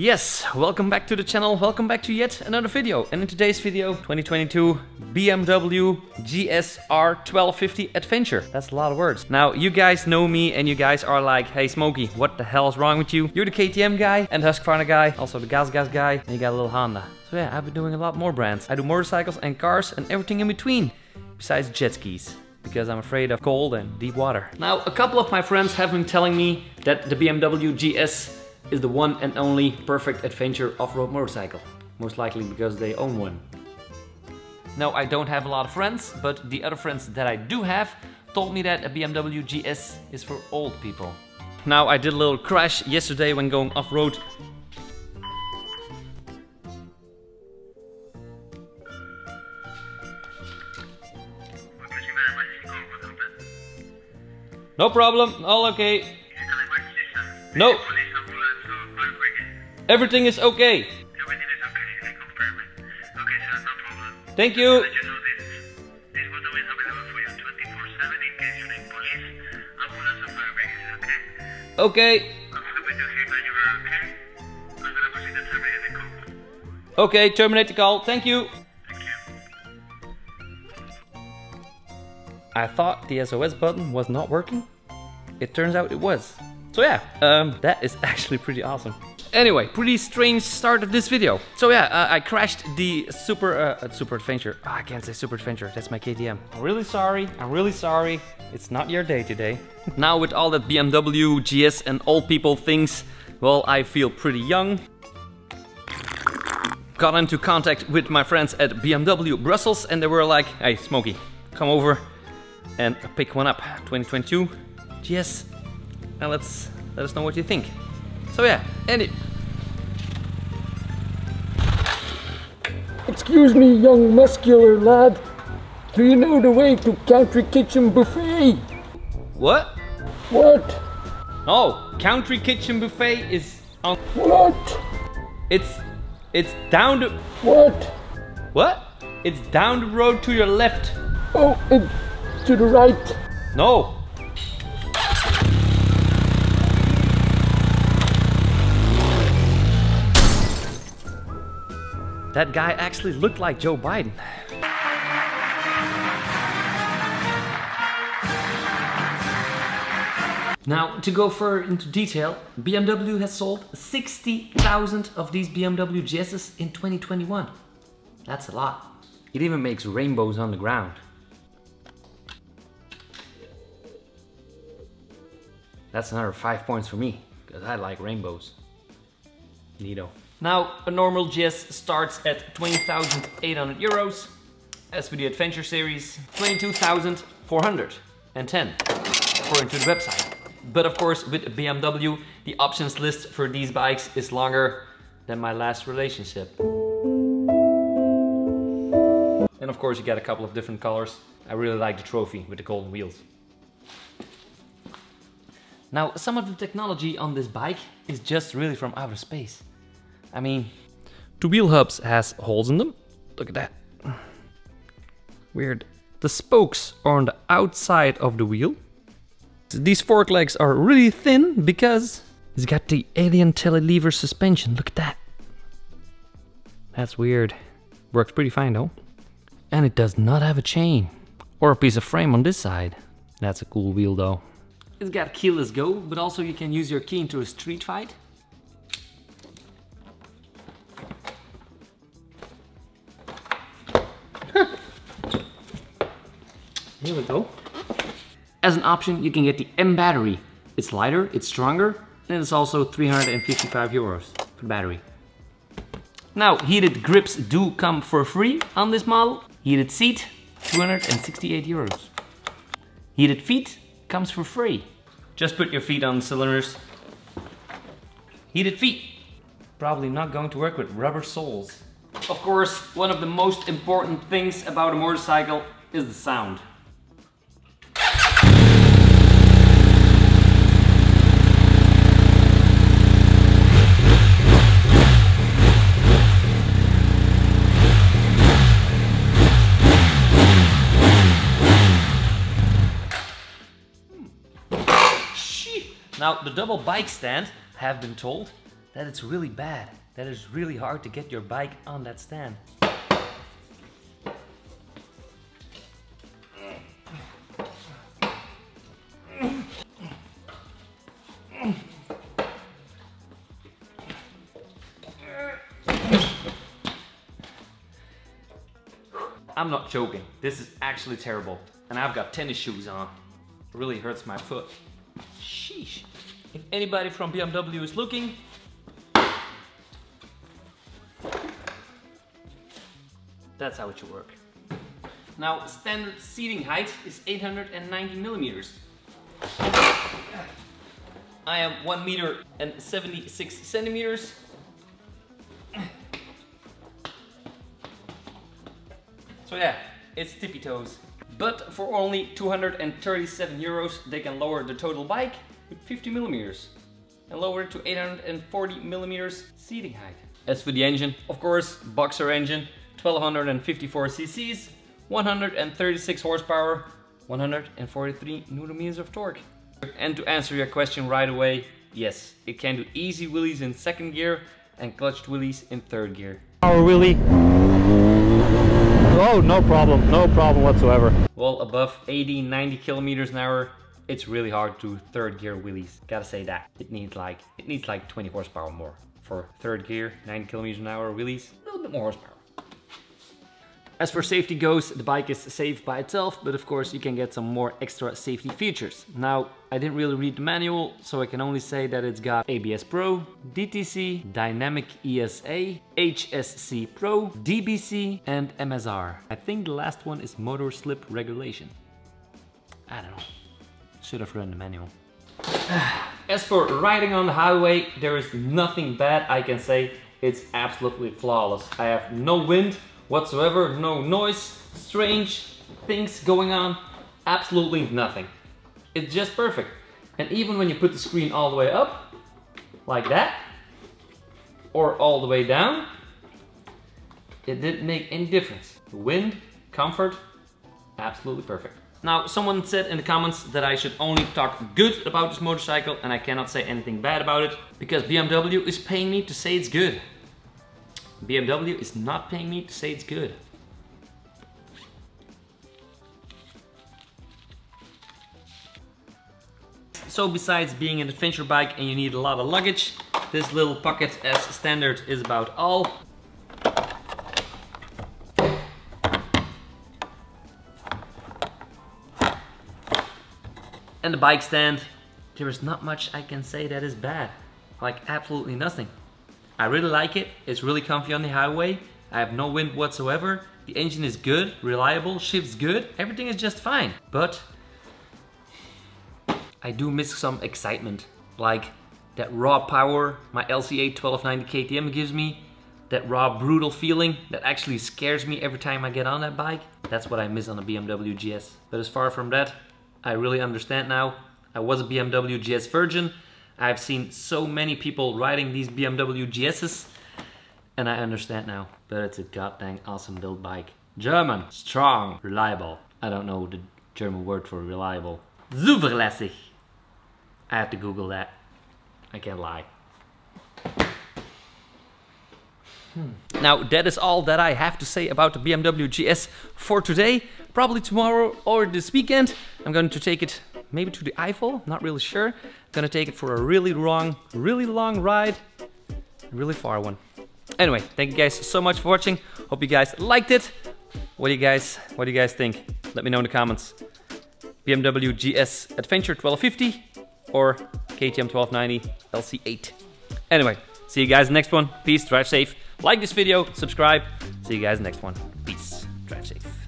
Yes, welcome back to the channel, welcome back to yet another video. And in today's video, 2022 BMW GS 1290 Adventure. That's a lot of words. Now, you guys know me and you guys are like, hey Smokey, what the hell's wrong with you? You're the KTM guy and Husqvarna guy, also the Gas Gas guy, and you got a little Honda. So yeah, I've been doing a lot more brands. I do motorcycles and cars and everything in between, besides jet skis, because I'm afraid of cold and deep water. Now, a couple of my friends have been telling me that the BMW GS is the one and only perfect adventure off-road motorcycle. Most likely because they own one. Now, I don't have a lot of friends, but the other friends that I do have told me that a BMW GS is for old people. Now, I did a little crash yesterday when going off-road. No problem, all okay. No. Everything is okay. Everything is okay in the compartment. Okay, sir, no problem. Thank you. Let you know this window is available for you 24/7 in case you need police, ambulance, or fire brigades, okay? Okay. I'm happy to hear that you are okay. I'm gonna proceed to terminate the call. Okay, terminate the call. Thank you. Thank you. I thought the SOS button was not working. It turns out it was. So yeah, that is actually pretty awesome. Anyway, pretty strange start of this video. So yeah, I crashed the Super Adventure. Oh, I can't say Super Adventure, that's my KTM. I'm really sorry. It's not your day today. Now with all that BMW, GS and old people things, well, I feel pretty young. Got into contact with my friends at BMW Brussels and they were like, hey Smokey, come over and pick one up. 2022 GS, and let us know what you think. So yeah, Excuse me, young muscular lad. Do you know the way to Country Kitchen Buffet? What? What? Oh, Country Kitchen Buffet is on... What? It's down the... What? What? It's down the road to your left. Oh, and to the right. No. That guy actually looked like Joe Biden. Now, to go further into detail, BMW has sold 60,000 of these BMW GSs in 2021. That's a lot. It even makes rainbows on the ground. That's another 5 points for me, because I like rainbows. Neato. Now, a normal GS starts at 20,800 euros. As with the Adventure series, 22,410, according to the website. But of course, with BMW, the options list for these bikes is longer than my last relationship. And of course, you get a couple of different colors. I really like the trophy with the golden wheels. Now, some of the technology on this bike is just really from outer space. I mean, the wheel hubs has holes in them. Look at that. Weird. The spokes are on the outside of the wheel. These fork legs are really thin because it's got the alien telelever suspension. Look at that. That's weird. Works pretty fine though. And it does not have a chain or a piece of frame on this side. That's a cool wheel though. It's got keyless go, but also you can use your key into a street fight. Here we go. As an option, you can get the M battery. It's lighter, it's stronger, and it's also 355 euros per battery. Now, heated grips do come for free on this model. Heated seat, 268 euros. Heated feet comes for free. Just put your feet on the cylinders. Heated feet. Probably not going to work with rubber soles. Of course, one of the most important things about a motorcycle is the sound. Now, the double bike stand, have been told, that it's really bad, that it's really hard to get your bike on that stand. I'm not joking, this is actually terrible. And I've got tennis shoes on. It really hurts my foot. Sheesh. If anybody from BMW is looking, that's how it should work. Now, standard seating height is 890 millimeters. I am 1 meter and 76 centimeters. So yeah, it's tippy toes. But for only 237 euros, they can lower the total bike with 50 millimeters and lower it to 840 millimeters seating height. As for the engine, of course, boxer engine, 1254 cc's, 136 horsepower, 143 newton-meters of torque. And to answer your question right away, yes, it can do easy wheelies in second gear and clutched wheelies in third gear. Power wheelie. Oh, no problem, no problem whatsoever. Well, above 80, 90 kilometers an hour, it's really hard to do third gear wheelies. Gotta say that. It needs like 20 horsepower more. For third gear, 90 kilometers an hour wheelies, a little bit more horsepower. As for safety goes, the bike is safe by itself, but of course you can get some more extra safety features. Now, I didn't really read the manual, so I can only say that it's got ABS Pro, DTC, Dynamic ESA, HSC Pro, DBC and MSR. I think the last one is motor slip regulation. I don't know, should have read the manual. As for riding on the highway, there is nothing bad I can say. It's absolutely flawless. I have no wind whatsoever, no noise, strange things going on, absolutely nothing. It's just perfect. And even when you put the screen all the way up, like that, or all the way down, it didn't make any difference. The wind, comfort, absolutely perfect. Now, someone said in the comments that I should only talk good about this motorcycle, and I cannot say anything bad about it, because BMW is paying me to say it's good. BMW is not paying me to say it's good. So besides being an adventure bike and you need a lot of luggage, this little pocket as standard is about all. And the bike stand, there is not much I can say that is bad. Like absolutely nothing. I really like it, it's really comfy on the highway, I have no wind whatsoever, the engine is good, reliable, shifts good, everything is just fine. But I do miss some excitement, like that raw power my LC8 1290 KTM gives me, that raw brutal feeling that actually scares me every time I get on that bike. That's what I miss on a BMW GS. But as far from that, I really understand now. I was a BMW GS virgin. I've seen so many people riding these BMW GSs, and I understand now. But it's a goddamn awesome build bike. German, strong, reliable. I don't know the German word for reliable. Zuverlässig. I had to Google that. I can't lie. Now, that is all that I have to say about the BMW GS for today. Probably tomorrow or this weekend, I'm going to take it maybe to the Eiffel, not really sure. I'm gonna take it for a really long ride, a really far one. Anyway, thank you guys so much for watching. Hope you guys liked it. What do you guys think? Let me know in the comments. BMW GS Adventure 1250 or KTM 1290 LC8. Anyway, see you guys in the next one. Peace, drive safe. Like this video, subscribe. See you guys in the next one. Peace, drive safe.